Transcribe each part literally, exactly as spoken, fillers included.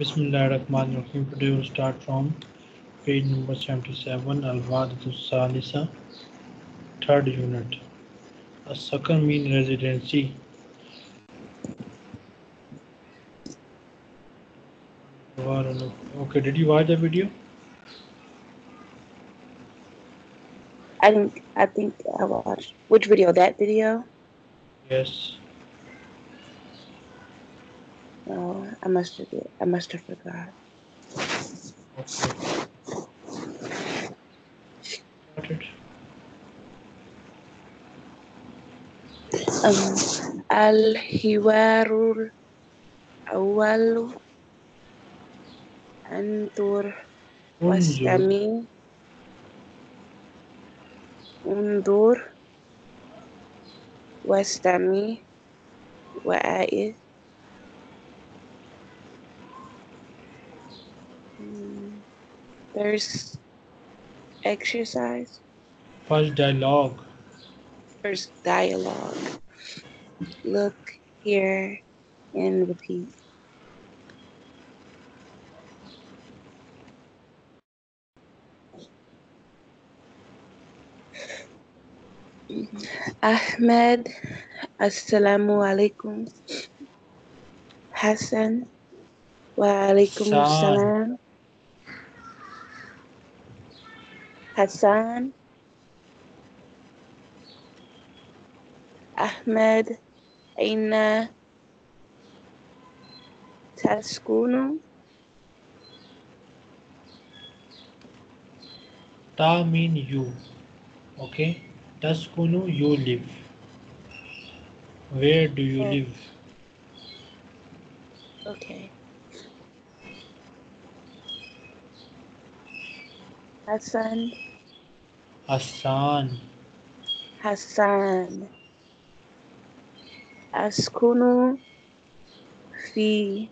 Bismillahirrahmanirrahim. Today we'll start from page number seventy-seven, Al-Wad Tus Salisa, third unit. A second mean residency. Okay, did you watch the video? I think I think I watched. Which video? That video? Yes. Oh, I must have I must have forgot. Okay. Got it. Um, Al-Hiwarul Awal Antur Wastami Undur Wastami Wa'id. There's exercise. First dialogue. First dialogue. Look, hear, and repeat. Ahmed, assalamu alaikum. Hassan, wa alaikum assalam. Hassan, Ahmed, Aina, Taskunu. Ta mean you, okay? Taskunu, you live. Where do you okay. live? Okay. Hassan. Hassan. Hassan. Askunu fi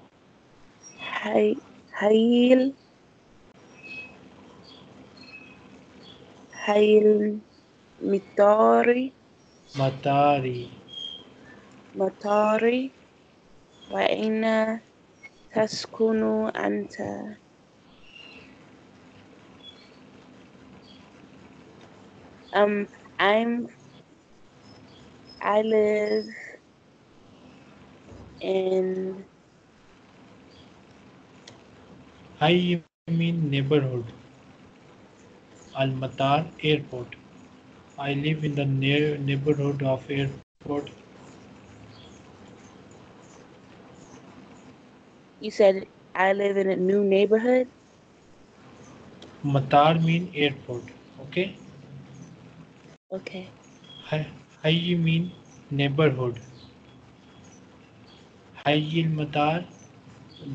hay hayil hayil mitari matari matari wa aina taskunu anta. Um, I'm, I live in... I mean neighborhood. Al-Matar airport. I live in the near neighborhood of airport. You said I live in a new neighborhood? Matar mean airport, okay? Okay. Hayy mean neighborhood. Hayy al-Matar,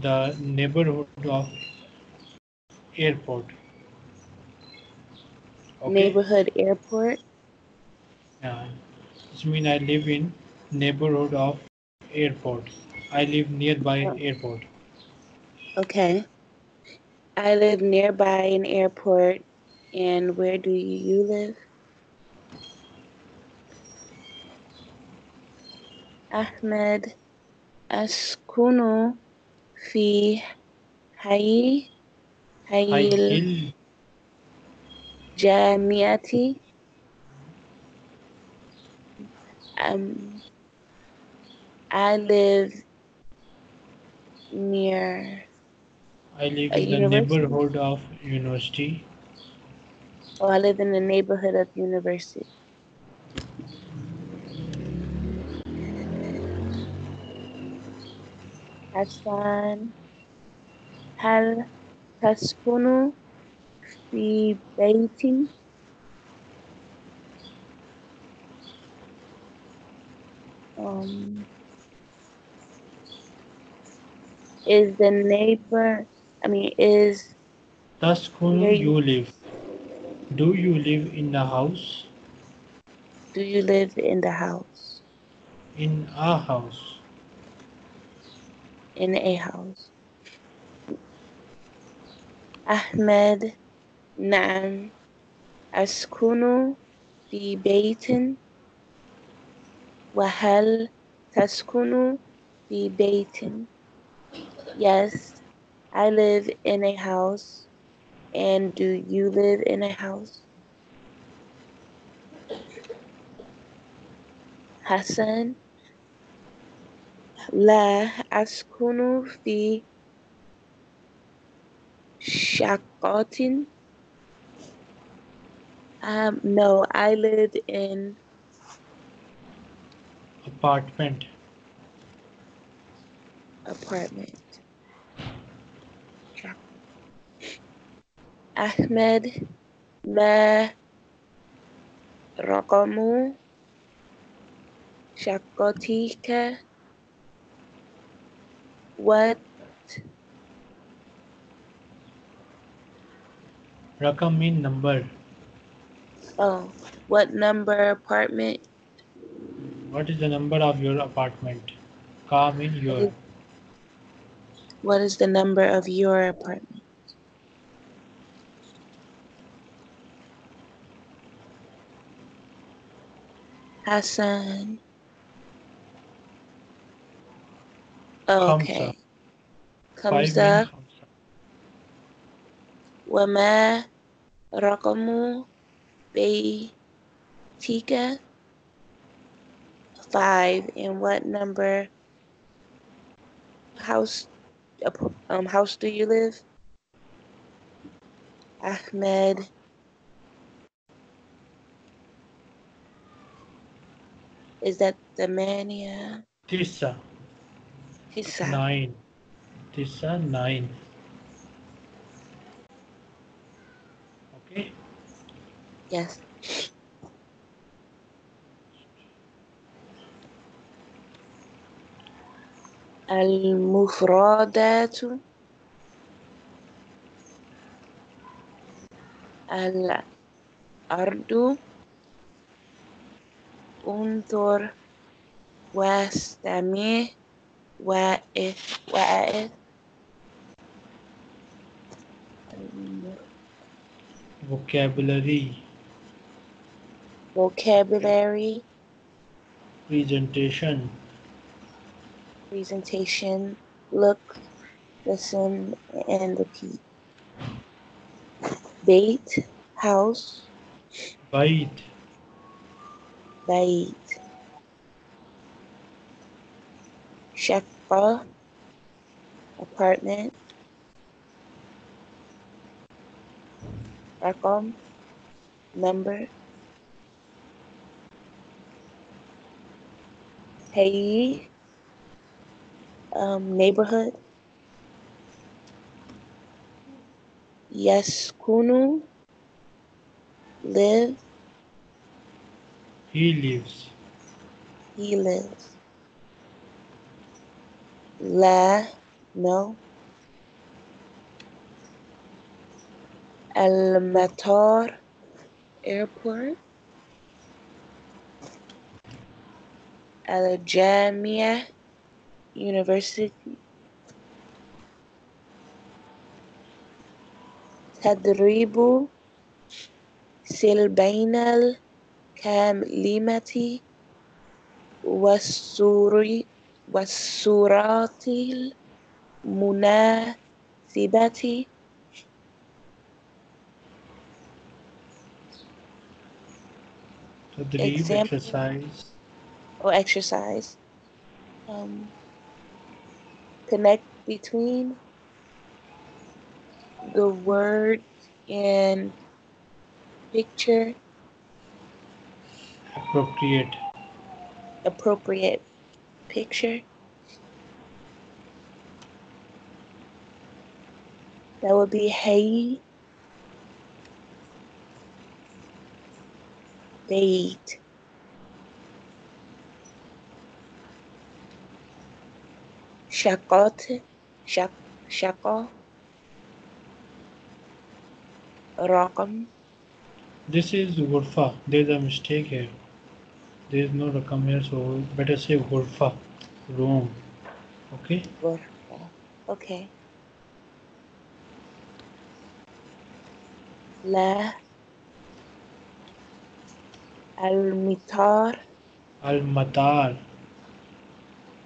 the neighborhood of airport. Okay. Neighborhood airport? Yeah. This means I live in neighborhood of airport. I live nearby oh. airport. Okay. I live nearby an airport. And where do you live? Ahmed, askunu fi hayy hayil jamiati. Um, I live near. I live in the neighborhood of university. Oh, I live in the neighborhood of university. Hassan, hal taskunu fi baitin? Um, is the neighbor, I mean, is... Taskunu, you live. Do you live in the house? Do you live in the house? In our house. In a house. Ahmed, Naam, askunu fi baitin wa hal taskunu fi baitin? Yes, I live in a house, and do you live in a house? Hassan. لا أسكن في شقة. Um, no, I live in apartment. Apartment. Ahmed, ما رقم شقتك? What Rakam mean number. Oh, what number apartment? What is the number of your apartment? Ka mean your. What is the number of your apartment? Hassan. Okay. Khamsa. Wama raqamu baytika? Five. And what number house um house do you live? Ahmed. Is that the man? Yeah. Tisa. Tisa. Nine. Tisa, nine. Okay? Yes. Al-mufradatu. Al-ardu. Unthur. Wastami. What if, what if? Vocabulary. Vocabulary. Presentation. Presentation. Look, listen, and repeat. Bait, house. Bait. Bait. Shaqqa, apartment. Raqam, number. Hayy, um, neighborhood. Yaskunu, live. He lives. He lives. La, no. Al-Matar, airport. Al-Jamia, university. Tadribu, Silbainal, Kamlimati, Wasuri. والصورات المناسبة. Tadrib, exercise. Oh, exercise. Um, connect between the word and picture. Appropriate. Appropriate. Picture. That would be hay. They eat. Shaqat. Shaq. Shaqa. Raqam. This is Gurfa. There's a mistake here. There is no rakam here, so better say Gurfa, room. Okay? Gurfa. Okay. La. Al-Matar. Al-Matar.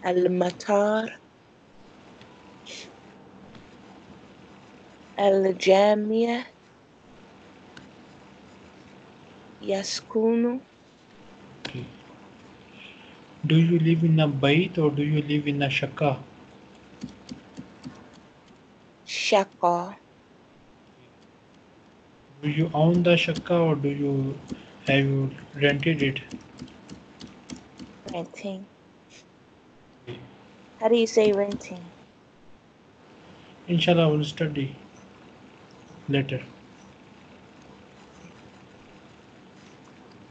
Al-Matar. Al-Jamia Yaskunu. Okay. Do you live in a bayt or do you live in a shaka? Shaka. Do you own the shaka or do you have you rented it? Renting. Okay. How do you say renting? Inshallah, we'll study later.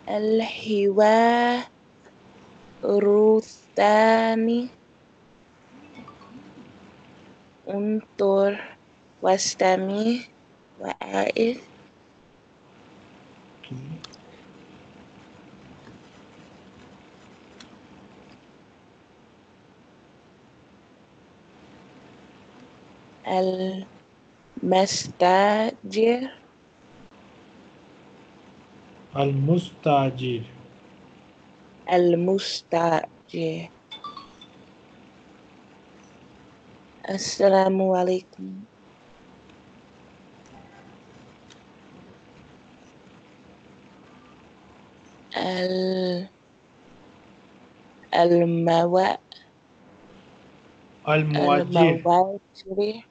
Al-Hiwa Ruthani Untur Wastami Wa'a'id. Al-Mastajir Al-Mustajir Al-Mustajir. Assalamu alaikum. Al Al-Mawa Al-Muwajir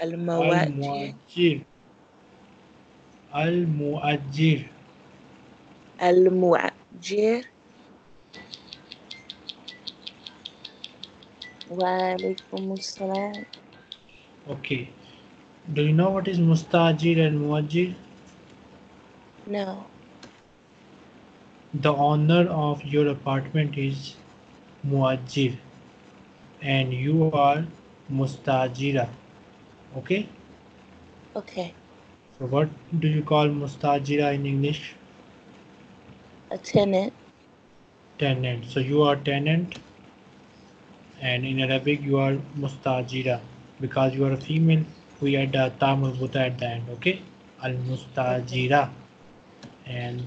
Al-Muwajir Al-Muwajir Al-Muwajir Al-Mu'ajir. Wa alaikum assalam. Okay. Do you know what is mustajir and mu'ajir? No. The owner of your apartment is mu'ajir and you are mustajira. Okay? Okay. So what do you call mustajira in English? A tenant. Tenant. So you are tenant and in Arabic you are mustajira. Because you are a female, we add the ta marbuta at the end. Okay? Al-mustajira. And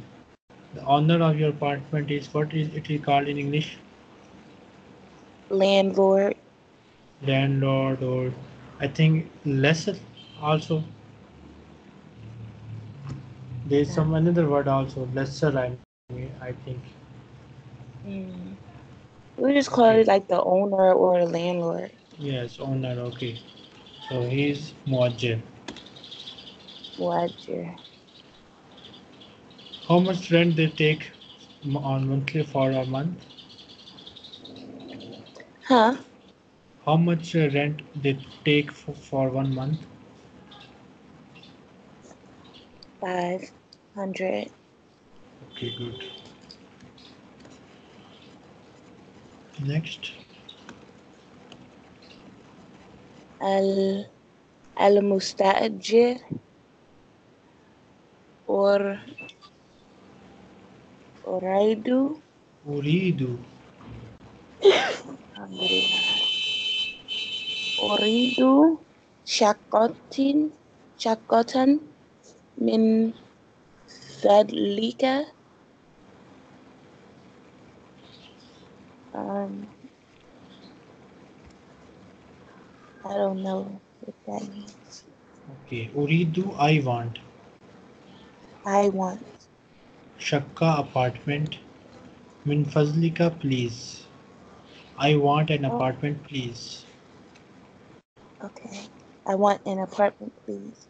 the owner of your apartment is, what is it called in English? Landlord. Landlord, or I think lesser also. There is some another word also, lesser I I think. Mm. We just call it like the owner or the landlord. Yes, owner, okay. So he's mu'ajir. Mu'ajir. How much rent they take on monthly for a month? Huh? How much rent they take for, for one month? Five hundred. Okay, good. Next. Al Al Mustajir or Uridu. Uridu. Uridu Shakotin Shakotan Min Fadlika. Um, I don't know what that means. Okay, Uridu, I want. I want. Shakka, apartment. Min fazlika, please. I want an oh. apartment, please. Okay, I want an apartment, please.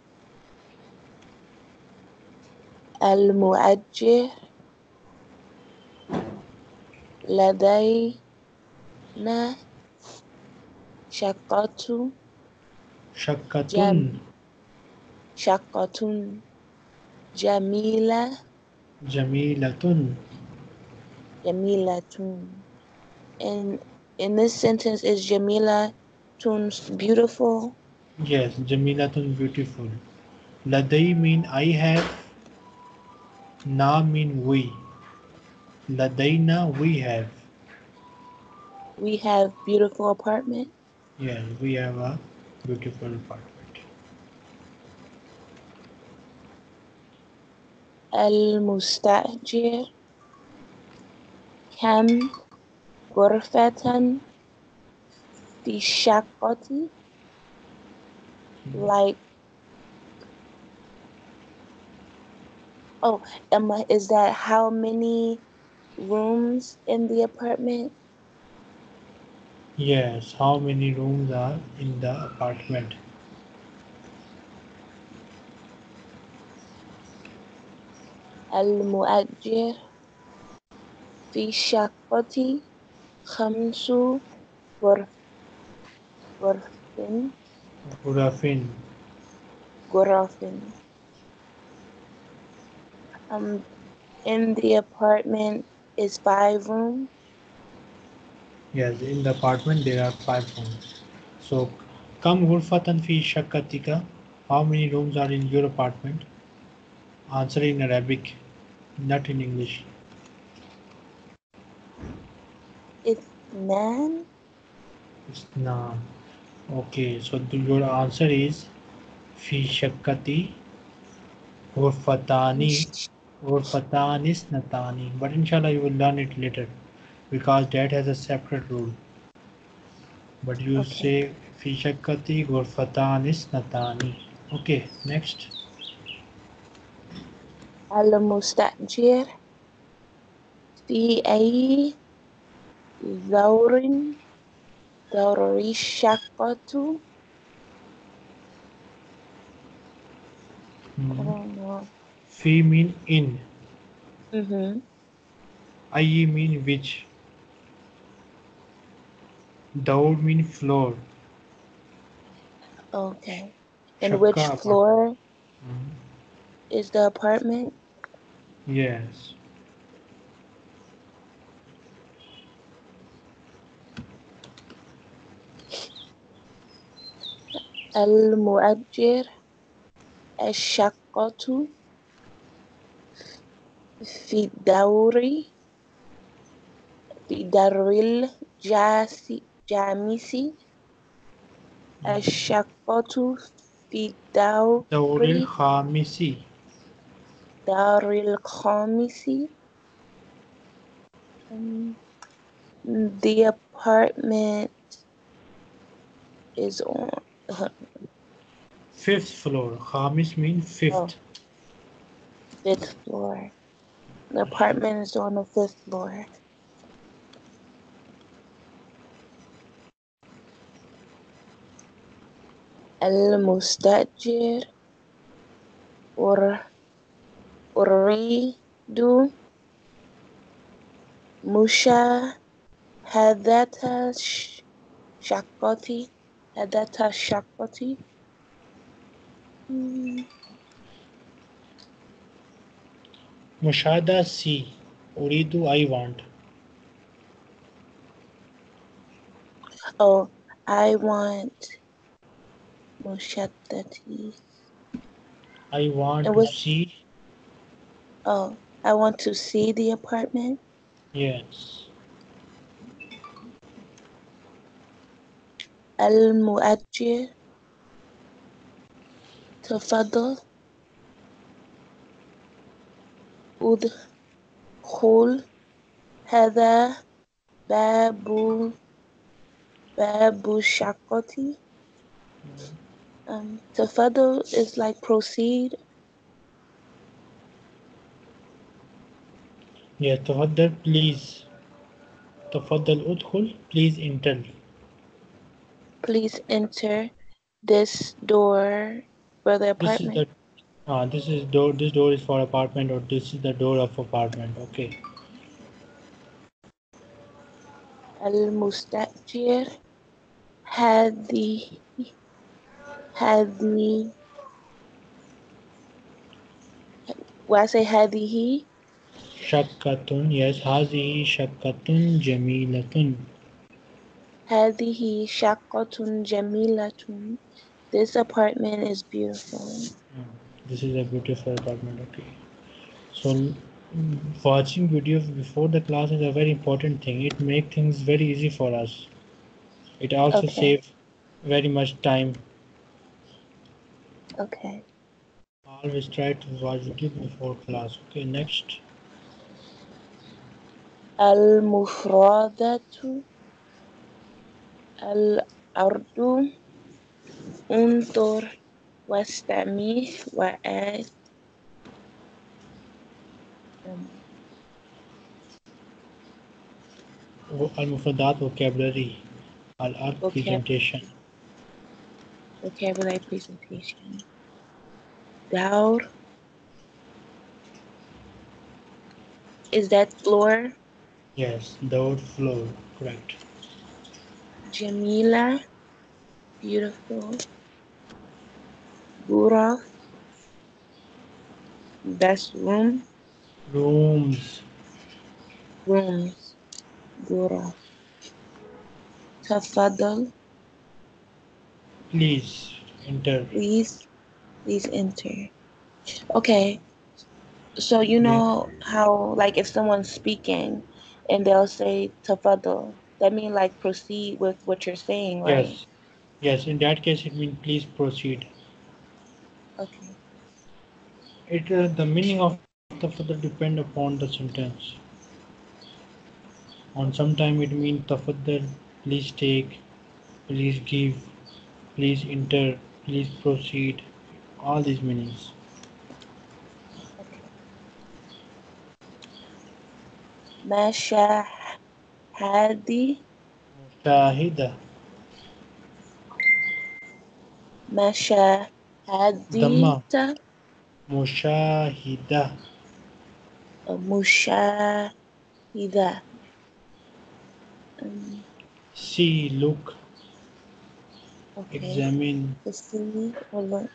Al-Mu'ajjir Ladayna Shakatu Shakatun Jam, Shakatun Jamila Jamilatun Jamilatun. And in this sentence is Jamilatun beautiful? Yes, Jamilatun beautiful. Laday mean I have, na mean we. Ladaina, we have. We have beautiful apartment? Yeah, we have a beautiful apartment. Al-Mustajir Kam Gurfatan Fi Shakati. Like Oh, um, is that how many rooms in the apartment? Yes, how many rooms are in the apartment? Al-Mu'ajjir fi shaqati khamsu ghurafin. Ghurafin. Ghurafin. Um, in the apartment is five rooms. Yes, in the apartment there are five rooms. So, kam ghurfatan fi shaqatika? How many rooms are in your apartment? Answer in Arabic, not in English. It's nan. It's nan. Okay, so your answer is fi shaqati ghurfatani. Ghurfatani is natani. But inshallah you will learn it later, because that has a separate rule. But you okay. say fi shaqati ghurfatani is natani. Okay, next. Al-Mustajir fi ayyi dhawrin dhawri shaqqatu. Fi mean in. Mm-hmm. Ayyi mean which. Dhawr mean floor. Okay. And Shaqqa which floor mm-hmm. is the apartment? Yes. Al-Mu'ajjir al-Shaqqatu fi dawri fi darril jamisi al-Shaqqatu fi dawri khamisi. Daril Khamisi. Um, the apartment is on uh, fifth floor. Khamis means fifth. Oh. Fifth floor. The apartment is on the fifth floor. Al-Mustajir or Uridu Musha Hadata Shaqati Hadata Shaqati. Mushada see. Uridu I want. Oh, I want Mushadati. I want to see. Oh, I want to see the apartment? Yes. Al-Mu'ajjir Tafadal Udkhul Hadha Babu Babu Shaqati. Um, Tafadal is like proceed. Yeah, Tafaddal, please. Tafaddal, udkhul, please enter. Please enter this door for the apartment. This is the, uh, this is door. This door is for apartment, or this is the door of apartment. Okay. Al-Mustajir Hadi Hadi. Why I say Hadihi? Shaqqatun, yes, Hazihi Shaqqatun Jamilatun. Hazihi Shaqqatun Jamilatun. This apartment is beautiful. This is a beautiful apartment, okay. So, watching videos before the class is a very important thing. It makes things very easy for us. It also okay. saves very much time. Okay. Always try to watch videos before class. Okay, next. Al-Mufradatu Al-Ardu Untur Wastami Wa'ad Al-Mufradat, vocabulary. Al-Art, okay. presentation. Vocabulary presentation. Daur. Is that floor? Yes, Daur floor, correct. Jamila, beautiful. Guraf, best room. Rooms. Rooms. Guraf. Tafadal. Please enter. Please, please enter. Okay. So you know yeah. how, like, if someone's speaking and they'll say tafadal, that means like proceed with what you're saying, right? Yes. Yes. In that case, it means please proceed. Okay. It uh, the meaning of tafadal depend upon the sentence. On sometime it means tafadal, please take, please give, please enter, please proceed. All these meanings. Mashahadi. Mashahida. Mashahadita. Mushahida. Mushahida. Um, see, look, okay. examine. See, hold on.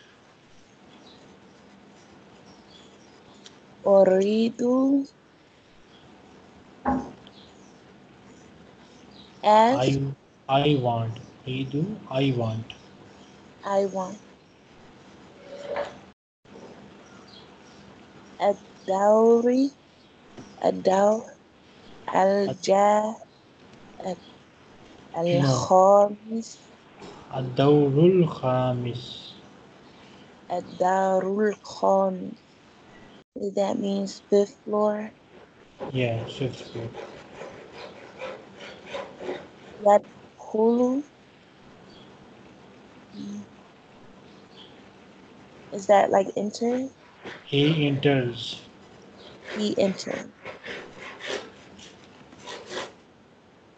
Uridu. As I, I want. Uridu, I want. I want. A dowry. A dow. Al-jah. Al-Khamis. Ad-Dawrul Khamis. Ad-Dawrul Khamis. That means fifth floor? Yeah, fifth floor. Yadkhulu. Is that like enter? He enters. He enters.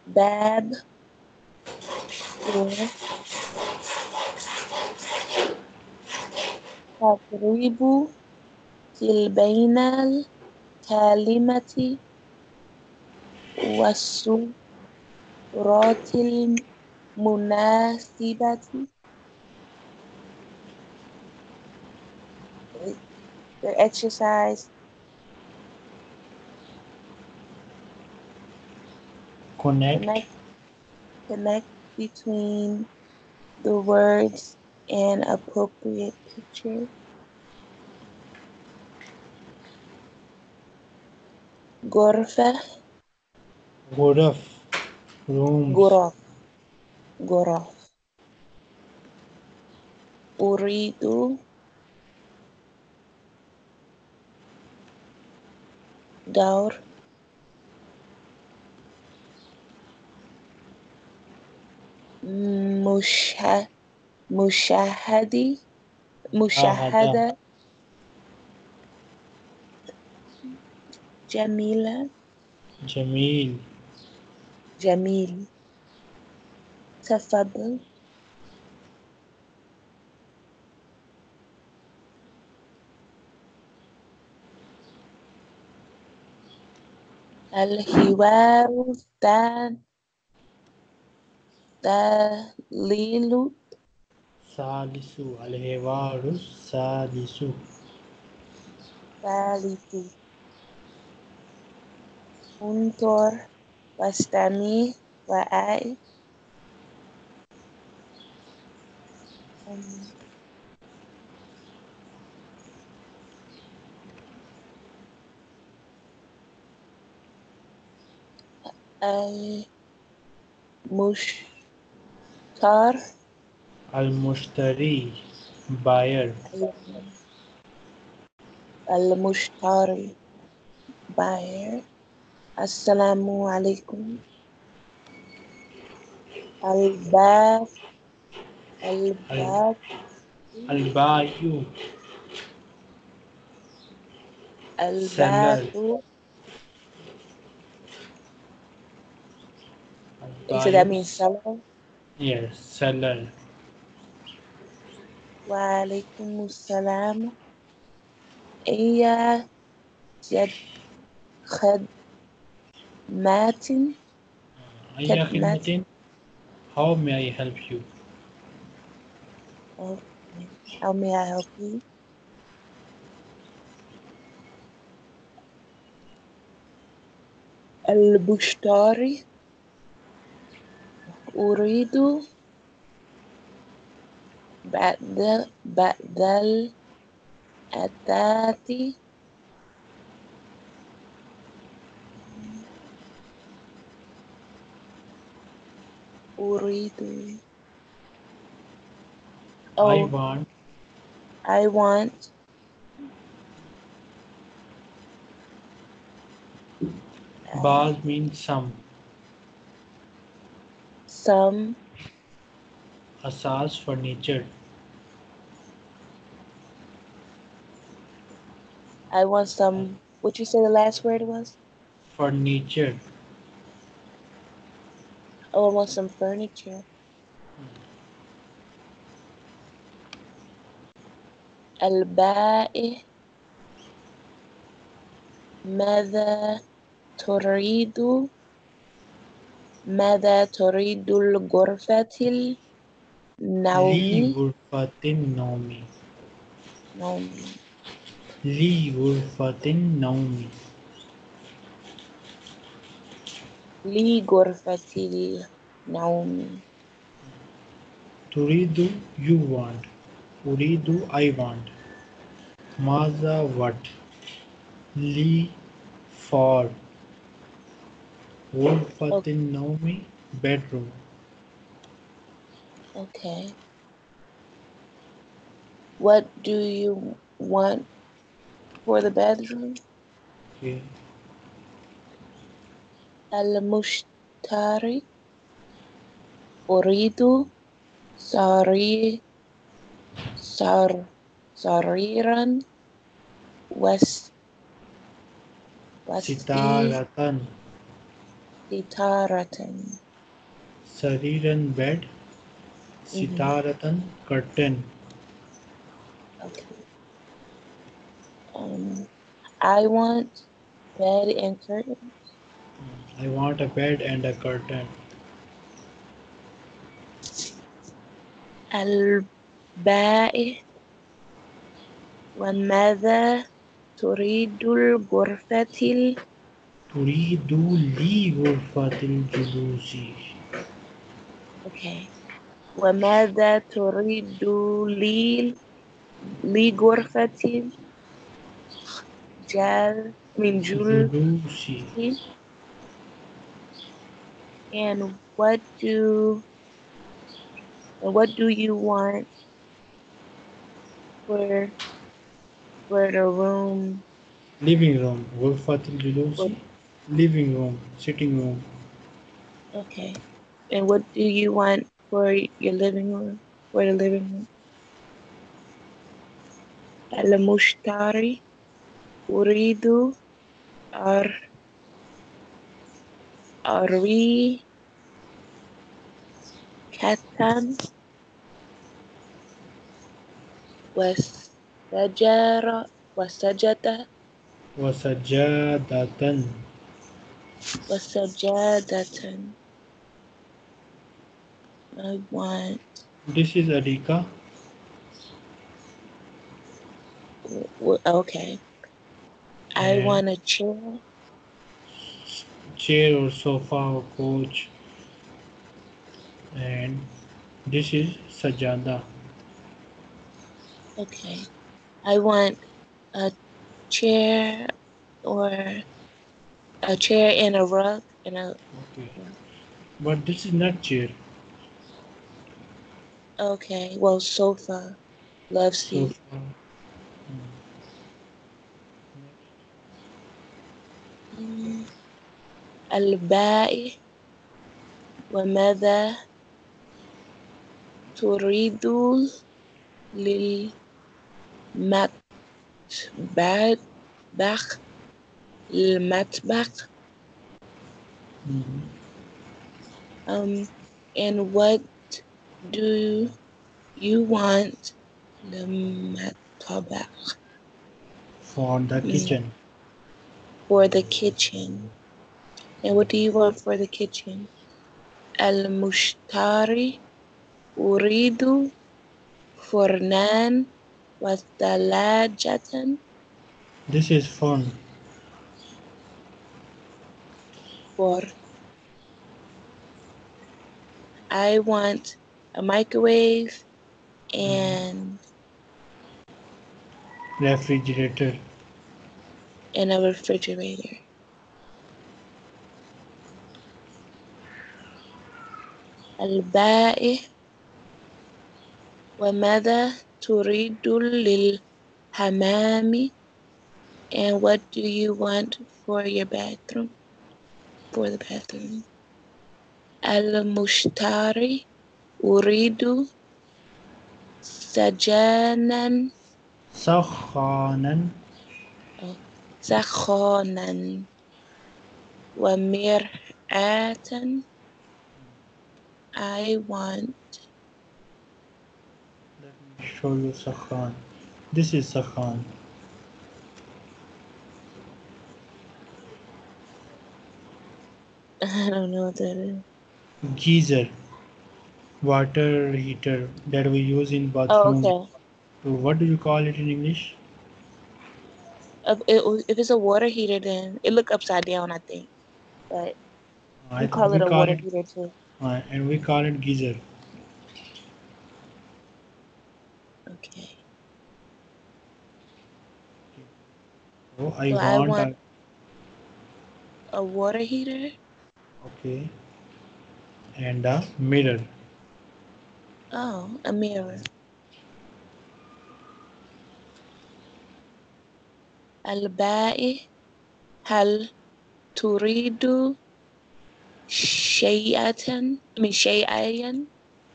Bab. Yeah. Taqribu tilbainal kalimati wasuratil munasibati. The exercise. Connect. Connect. Connect between the words and appropriate picture. Gorfa. Goraf. Rooms. Goraf. Goraf. Uridu. Daur. Mushah, mushahadi, mushahada, Jamila, Jamil, Jamil, Tafadal, Al-Hiwaru Tan. Salilu. Salisu. Al-Hiwaru Salisu. Salisu. Untor. Wastami. Wa'ai. Al-Mush. Al-Mushtari, buyer. Al-Mushtari, buyer. Assalamu alaikum. Al-Bab. Al-Bab. Al-Bayu. Al-Babu. So that means salam? Yes, salam. Wa alaikum salam. Iya jad khadmatin. Iya khadmatin. How may I help you? Okay. How may I help you? Al-Bushtari. Uridu Ba'dal Ba'dal Atati Uridu. Oh, I want I want Ba'd means some. Some Asas furniture. I want some. What you say the last word was? Furniture. Oh, I want some furniture. Al-Ba'i Mada Turidu. ماذا تريد الغرفة النومي؟ غرفة النومي. نومي. لي غرفة النومي. لي غرفة النومي. تريد you want. أريد I want. ماذا what. لي for. Ghurfat an-nawmi, bedroom. Okay. What do you want for the bedroom? Okay. Al-mushtari. Uridu. Sari. Sar. Sariran. West. West. Sitaratan. Sitaratan. Sariran bed. Sitaratan mm-hmm. curtain. Okay. Um, I want bed and curtain. I want a bed and a curtain. Al-Ba'i wa madha turidul ghurfatil. Turidu li ghurfatil julusi. Okay. Wa madha turidu li li ghurfatil jal min julusi. And what do what do you want for for the room? Living room. Ghurfatil julusi. Living room, sitting room. Okay. And what do you want for your living room? For the living room? Al-Mushtari Uridu Ar Ari Katan Wasajara Wasajata Wasajadatan Wasajadatan. I want. This is Arika. Okay. And I want a chair. Chair or sofa or couch. And this is Sajada. Okay. I want a chair or a chair and a rug and a. Okay. But this is not chair. Okay. Well, sofa, love seat. Sofa. Mm. Al-Ba'i wa madha turidu lil matbakh. Al-Matbakh. um, and what do you want the matabak? For the kitchen. For the kitchen. And what do you want for the kitchen? Al-mushtari uridu furnan was thalajatan. This is fun. For. I want a microwave and refrigerator. And a refrigerator. Al-ba'i wa madha turidu lil hamami, and what do you want for your bathroom? For the bathroom. Al-mushtari uridu sajanan sakhanan sakhanan wa mir'atan. I want. Let me show you sakhan. This is sakhan. I don't know what that is. Geyser, water heater that we use in bathroom. Oh, okay. So what do you call it in English? If, it, if it's a water heater, then it look upside down, I think. But I we call it we a call water it, heater too. Uh, and we call it geyser. Okay. So I, so want, I want a, a water heater. Okay. And a mirror. Oh, a mirror. Al-ba'i hal turidu shay'atan, I mean shay'an.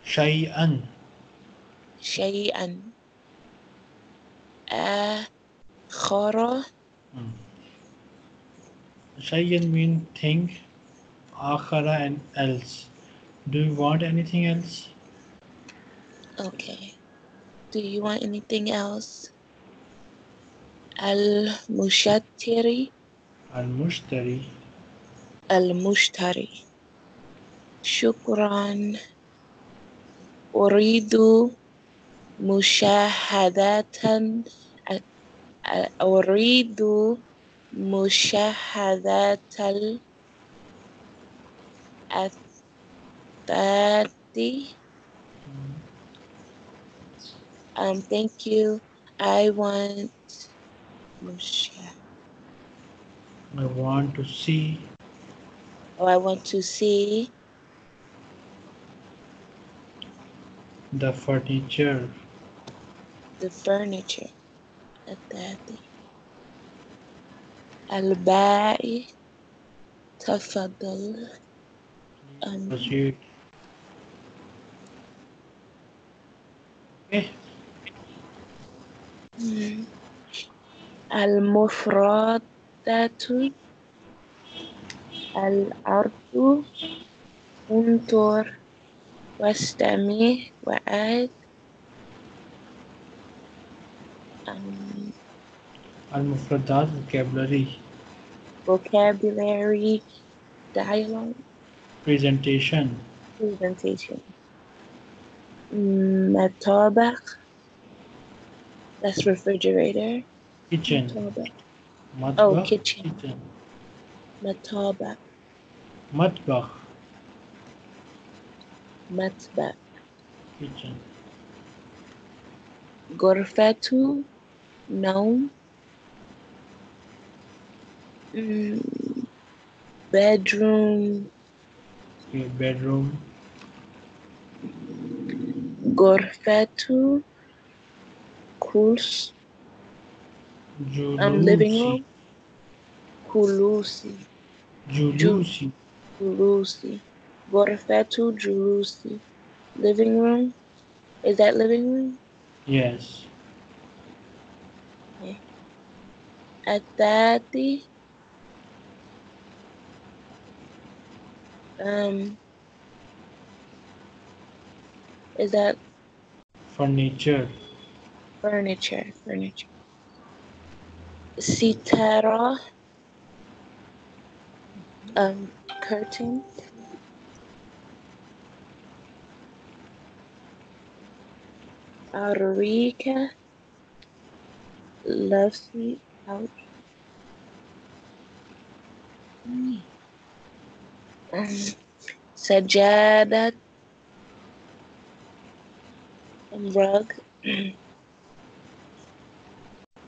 Shay'an. Shay'an. Akhara. Mm. Shay'an means thing, akhara and else. Do you want anything else? Okay. Do you want anything else? Al-mushtari. Al-mushtari. Al-mushtari. Shukran. Uridu mushahadatan. Uridu mushahadatal at thirty. Um, thank you. I want. I want to see. Oh, I want to see. The furniture. The furniture. At thirty. Al-ba'i. Tafadal. Proceed. Okay. Mm. Al-mufradatu al-ardu untur wastami wa'ad. Um, Al-mufradat vocabulary. Vocabulary dialogue. Presentation. Presentation. Matabak. That's refrigerator. Kitchen. Matabak. Matbakh. Oh, kitchen. Kitchen. Matabak. Matbakh. Matbakh. Kitchen. Gorfatu. Naum. Mm, bedroom. Okay, bedroom. Gorfatu. Kurs. I'm living room. Kulusi. Julusi. Julusi. Gorfatu Julusi. Living room. Is that living room? Yes. Okay. At thirty. Um, is that? Furniture. Furniture, furniture. Sitara, um, curtain. Arika, love seat, couch. Um, Sajada, rug.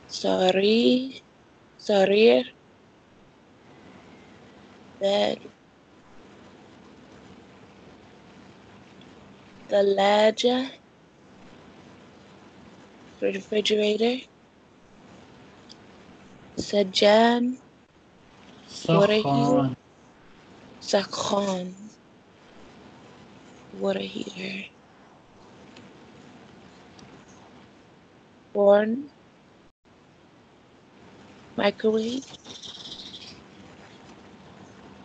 Sorry, sorry, bed, thalaja, refrigerator, sajan, water heater, sakhan, water heater, born. Microwave,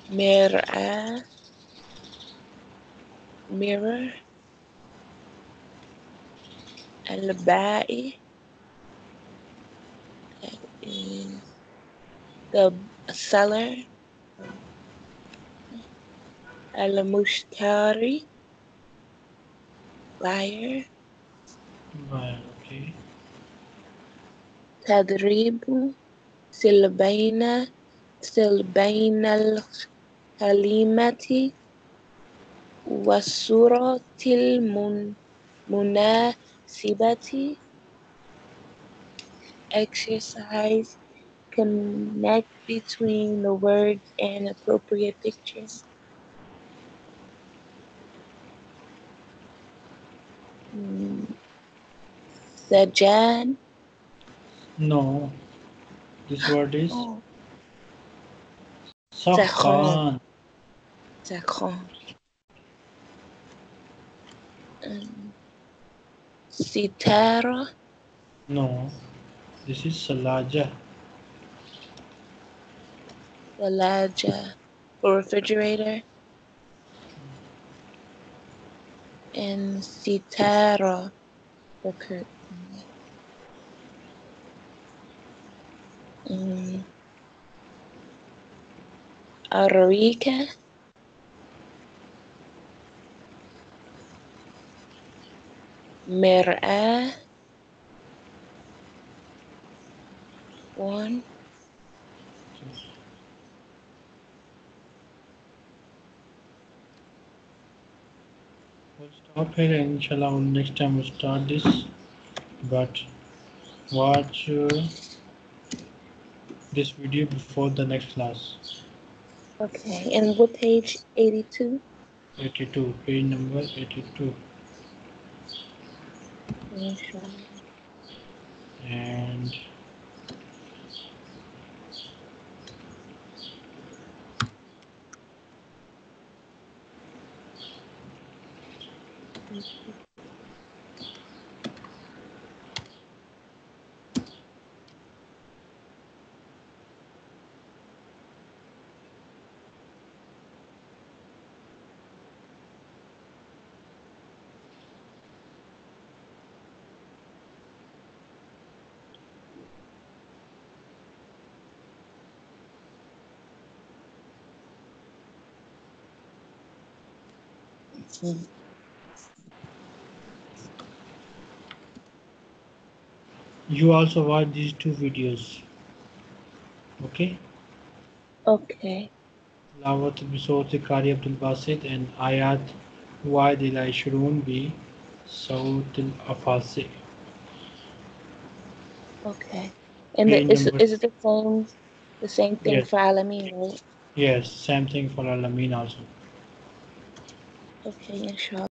mirror, mirror, al-ba'i, that is the seller, al-mushtari, buyer, buyer, okay, tadribu. Silbaina, Silbaina al-Kalimati, Wasurati al-Munasibati, exercise, connect between the words and appropriate pictures. Sajan? No. This word is oh. Sakhan. Sakhan. Um, Sitara. No, this is Salaja. Salaja. Refrigerator. And Sitara. The curtain. Mm. Arika, Mir'a, one, we'll stop here and inshallah next time we'll start this, but watch uh, this video before the next class. Okay, and what page? eighty-two? eighty-two, page number eighty-two. Sure. And Mm-hmm. You also watch these two videos. Okay? Okay. Tilawat Bisawt Qari Abdul Basit and Ayat Wa'id al-Ashroon bi Sawt al-Afasi. Okay. And the, is, is it the same the same thing yes. for Alameen, right? Yes, same thing for Alameen also. Okay, inshallah.